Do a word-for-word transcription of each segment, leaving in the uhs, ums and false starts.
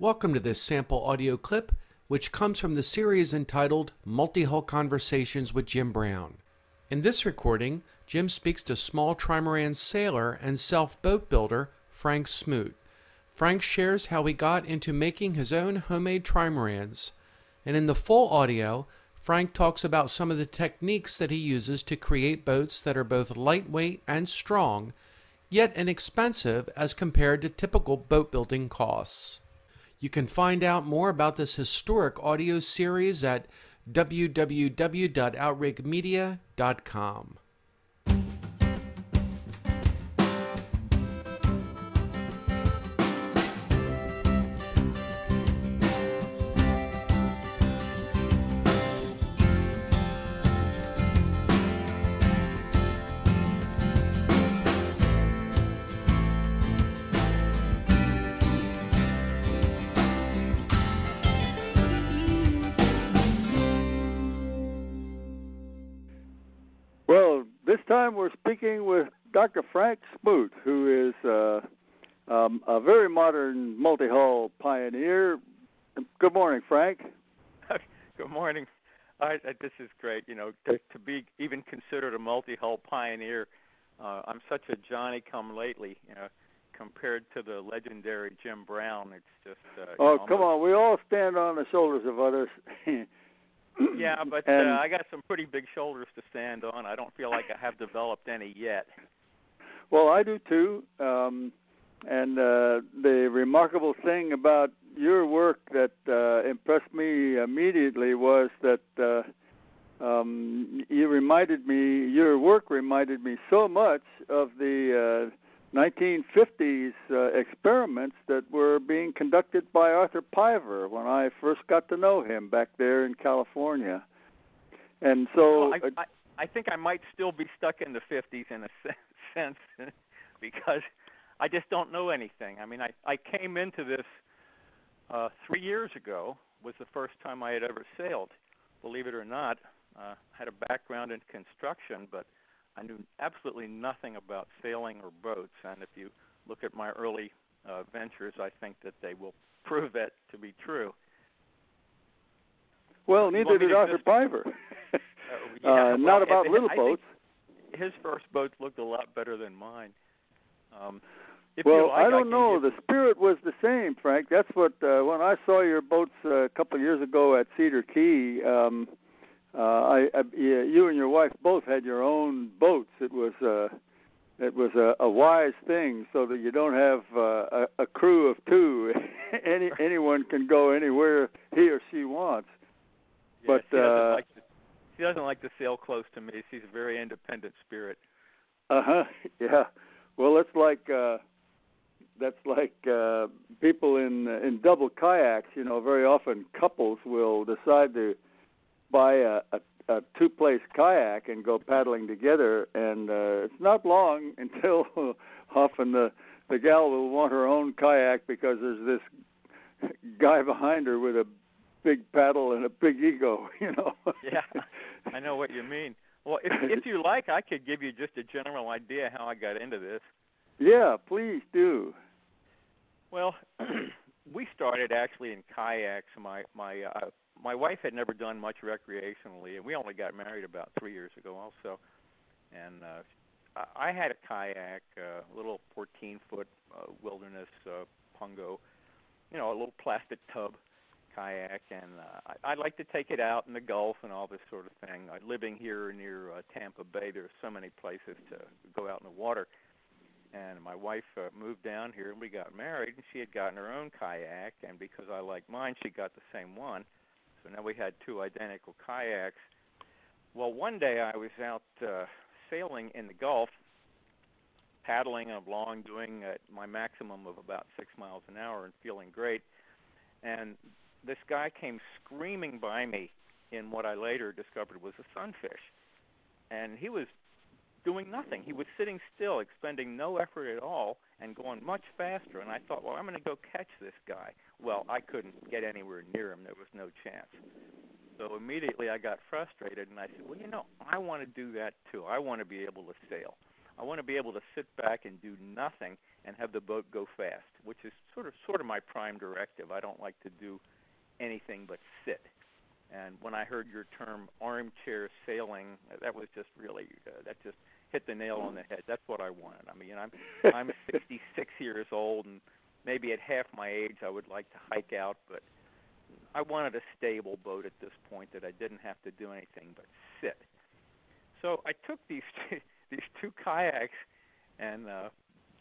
Welcome to this sample audio clip, which comes from the series entitled Multi-Hull Conversations with Jim Brown. In this recording, Jim speaks to small trimaran sailor and self-boat builder Frank Smoot. Frank shares how he got into making his own homemade trimarans, and in the full audio, Frank talks about some of the techniques that he uses to create boats that are both lightweight and strong, yet inexpensive as compared to typical boat building costs. You can find out more about this historic audio series at w w w dot outrigmedia dot com. Well, this time we're speaking with Doctor Frank Smoot, who is uh, um, a very modern multi-hull pioneer. Good morning, Frank. Good morning. I, I, this is great. You know, to, to be even considered a multi-hull pioneer, uh, I'm such a Johnny-come-lately. You know, compared to the legendary Jim Brown, it's just. Uh, oh, you know, come on! We all stand on the shoulders of others. Yeah, but uh, I got some pretty big shoulders to stand on. I don't feel like I have developed any yet. Well, I do too. Um, and uh, the remarkable thing about your work that uh, impressed me immediately was that uh, um, you reminded me, your work reminded me so much of the uh, nineteen fifties uh, experiments that were being conducted by Arthur Piver when I first got to know him back there in California. And so well, I, I, I think I might still be stuck in the fifties in a sense, sense because I just don't know anything. I mean, I, I came into this uh, three years ago, was the first time I had ever sailed, believe it or not. I uh, had a background in construction, but I knew absolutely nothing about sailing or boats, and if you look at my early uh, ventures, I think that they will prove that to be true. Well, neither did Arthur Piver. uh, yeah, uh, well, not about it, little I boats. His first boat looked a lot better than mine. Um, if well, you like, I don't I know. The spirit was the same, Frank. That's what, uh, when I saw your boats uh, a couple of years ago at Cedar Key, um, uh, I, I, you and your wife both had your own boats. It was uh, it was a, a wise thing so that you don't have uh, a, a crew of two. Any Anyone can go anywhere he or she wants. Yeah, but she doesn't, uh, like to, she doesn't like to sail close to me. She's a very independent spirit. Uh huh. Yeah. Well, that's like uh, that's like uh, people in in double kayaks. You know, very often couples will decide to buy a, a, a two-place kayak and go paddling together, and uh, it's not long until often the the gal will want her own kayak because there's this guy behind her with a big paddle and a big ego, you know. Yeah, I know what you mean. Well, if, if you like, I could give you just a general idea how I got into this. Yeah, please do. Well, we started actually in kayaks. My my uh, my wife had never done much recreationally, and we only got married about three years ago also. And uh, I had a kayak, a uh, little fourteen-foot uh, wilderness uh, Pungo, you know, a little plastic tub kayak, and uh, I, I like to take it out in the Gulf and all this sort of thing. Uh, living here near uh, Tampa Bay, there's so many places to go out in the water. And my wife uh, moved down here, and we got married, and she had gotten her own kayak, and because I like mine, she got the same one. So now we had two identical kayaks. Well, one day I was out uh, sailing in the Gulf, paddling along, doing uh, my maximum of about six miles an hour and feeling great, and this guy came screaming by me in what I later discovered was a sunfish. And he was doing nothing. He was sitting still, expending no effort at all, and going much faster. And I thought, well, I'm going to go catch this guy. Well, I couldn't get anywhere near him. There was no chance. So immediately I got frustrated, and I said, well, you know, I want to do that too. I want to be able to sail. I want to be able to sit back and do nothing and have the boat go fast, which is sort of sort of my prime directive. I don't like to do anything but sit. And when I heard your term armchair sailing, that was just really uh, that just hit the nail on the head. That's what I wanted. I mean, I'm I'm sixty-six years old, and maybe at half my age I would like to hike out, but I wanted a stable boat at this point that I didn't have to do anything but sit. So I took these two, these two kayaks and uh,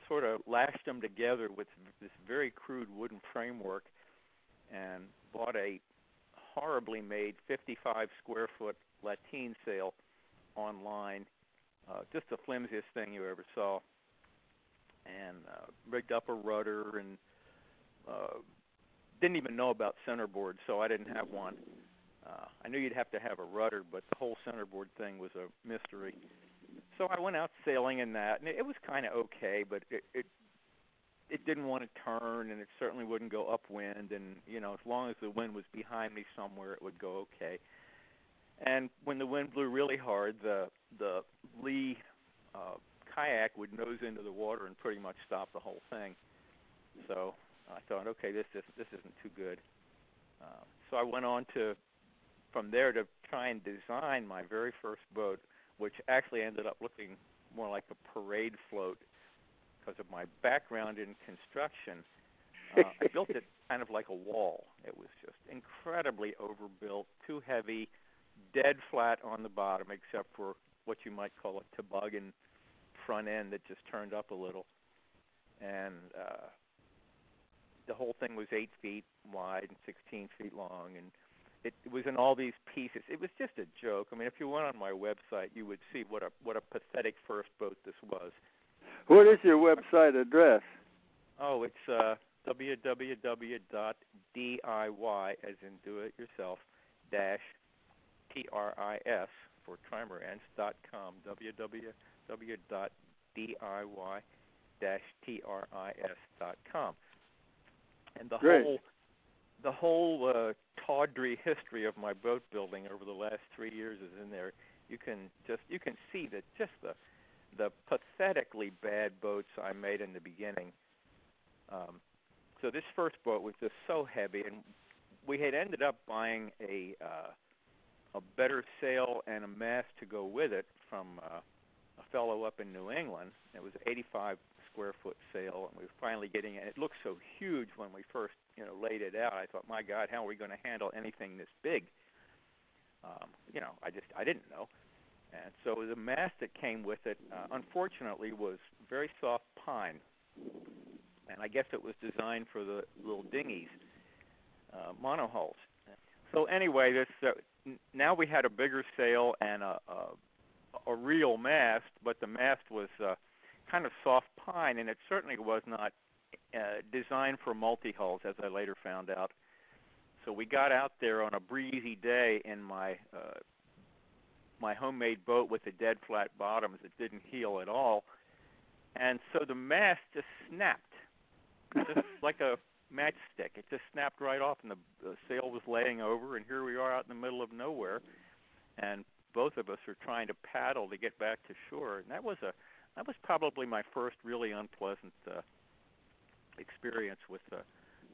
sort of lashed them together with this very crude wooden framework, and bought a horribly made fifty-five square foot Latine sail online, uh, just the flimsiest thing you ever saw, and uh, rigged up a rudder, and uh, didn't even know about centerboard, so I didn't have one. Uh, I knew you'd have to have a rudder, but the whole centerboard thing was a mystery. So I went out sailing in that, and it was kind of okay, but it, it it didn't want to turn, and it certainly wouldn't go upwind, and, you know, as long as the wind was behind me somewhere, it would go okay. And when the wind blew really hard, the, the lee uh, kayak would nose into the water and pretty much stop the whole thing. So I thought, okay, this isn't, this isn't too good. Uh, so I went on to, from there, to try and design my very first boat, which actually ended up looking more like a parade float. Because of my background in construction, uh, I built it kind of like a wall. It was just incredibly overbuilt, too heavy, dead flat on the bottom, except for what you might call a toboggan front end that just turned up a little. And uh, the whole thing was eight feet wide and sixteen feet long, and it, it was in all these pieces. It was just a joke. I mean, if you went on my website, you would see what a what a pathetic first boat this was. What is your website address? Oh, it's uh, w w w dot d i y, as in do-it-yourself, dash T R I S, for trimarans, dot com, w w w dot d i y dash t r i s dot com. And the Great. whole the whole uh, tawdry history of my boat building over the last three years is in there. You can just you can see that just the the pathetically bad boats I made in the beginning. Um, so this first boat was just so heavy, and we had ended up buying a uh, a better sail and a mast to go with it from uh, a fellow up in New England. It was an eighty-five square foot sail, and we were finally getting it. It looked so huge when we first, you know, laid it out. I thought, my God, how are we going to handle anything this big? Um, you know, I just I didn't know. And so the mast that came with it, uh, unfortunately, was very soft pine. And I guess it was designed for the little dinghies, uh, monohulls. So anyway, this, uh, now we had a bigger sail and a, a, a real mast, but the mast was uh, kind of soft pine, and it certainly was not uh, designed for multi-hulls, as I later found out. So we got out there on a breezy day in my... Uh, my homemade boat with the dead flat bottoms that didn't heel at all, and so the mast just snapped, just like a matchstick. It just snapped right off, and the, the sail was laying over, and here we are out in the middle of nowhere, and both of us are trying to paddle to get back to shore. And that was a that was probably my first really unpleasant uh, experience with the,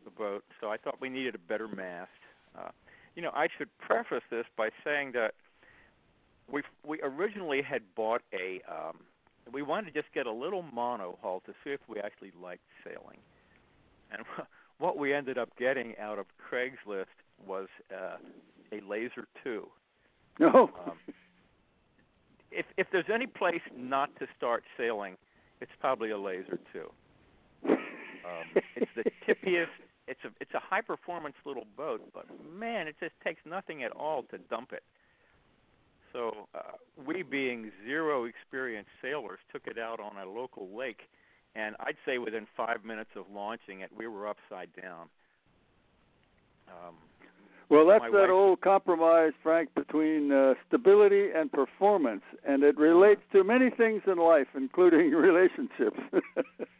the boat. So I thought we needed a better mast. Uh, you know, I should preface this by saying that We we originally had bought a, um, we wanted to just get a little monohull to see if we actually liked sailing. And what we ended up getting out of Craigslist was uh, a Laser two. No. Um, if, if there's any place not to start sailing, it's probably a Laser two. Um, it's the tippiest, it's a, it's a high-performance little boat, but, man, it just takes nothing at all to dump it. So uh, we, being zero-experienced sailors, took it out on a local lake, and I'd say within five minutes of launching it, we were upside down. Um, well, that's that wife... old compromise, Frank, between uh, stability and performance, and it relates to many things in life, including relationships.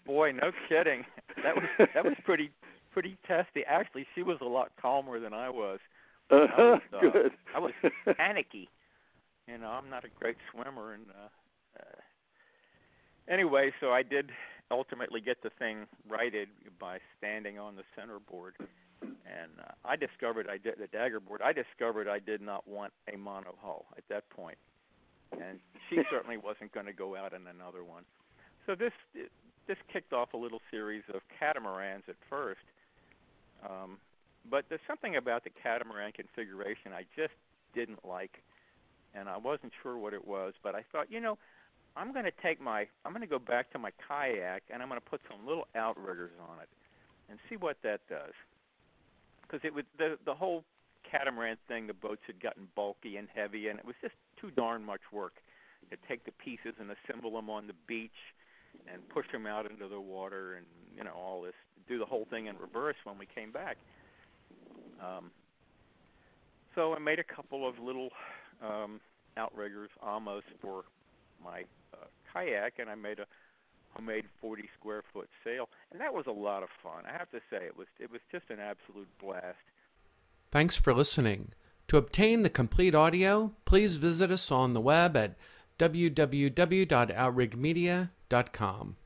Boy, no kidding. That was that was pretty pretty testy. Actually, she was a lot calmer than I was. Uh, I was, uh, good. I was panicky. You know, I'm not a great swimmer, and uh, uh, anyway, so I did ultimately get the thing righted by standing on the center board. And uh, I discovered I did the dagger board. I discovered I did not want a mono hull at that point, and she certainly wasn't going to go out in another one. So this this kicked off a little series of catamarans at first, um, but there's something about the catamaran configuration I just didn't like, and I wasn't sure what it was. But I thought, you know, I'm going to take my I'm going to go back to my kayak and I'm going to put some little outriggers on it, and see what that does. Because it was the the whole catamaran thing, the boats had gotten bulky and heavy, and it was just too darn much work to take the pieces and assemble them on the beach and push them out into the water and, you know, all this, do the whole thing in reverse when we came back. Um, so I made a couple of little um, outriggers almost for my uh, kayak, and I made a homemade forty square foot sail, and that was a lot of fun. I have to say, it was it was just an absolute blast. Thanks for listening. To obtain the complete audio, please visit us on the web at w w w dot outrig media dot com.